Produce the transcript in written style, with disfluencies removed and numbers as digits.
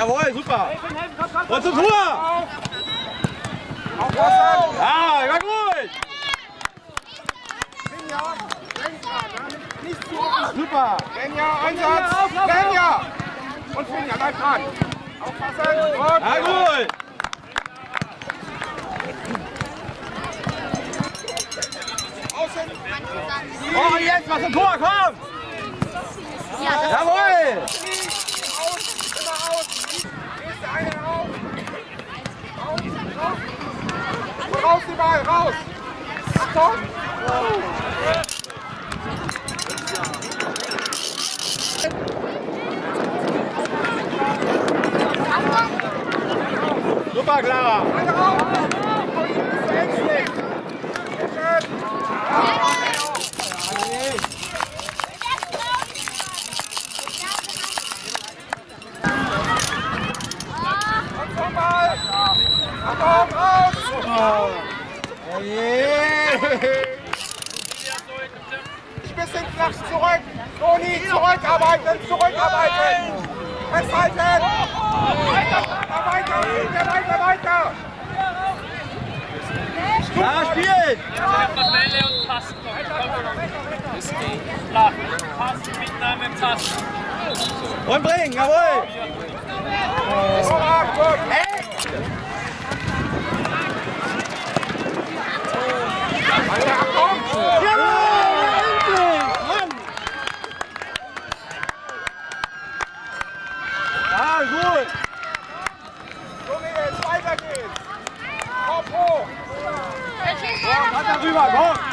Jawohl, super. Und zur Tour. Ja, war gut. Super. Benja, Einsatz. Benja. Und Finja, bleib dran. Aufpassen. Ja, gut. Oh, jetzt, was zum Tor, komm! Ja, jawohl! Raus den Ball, raus! Achtung! Super, Clara! Ich bisschen flach zurück. Toni, zurückarbeiten, zurückarbeiten. Festhalten. Weiter. Ja, spielen. Bälle und Tasten. Flach. Tasten, Mitnahme, Tasten. Und bringen, jawohl. Rüber, komm!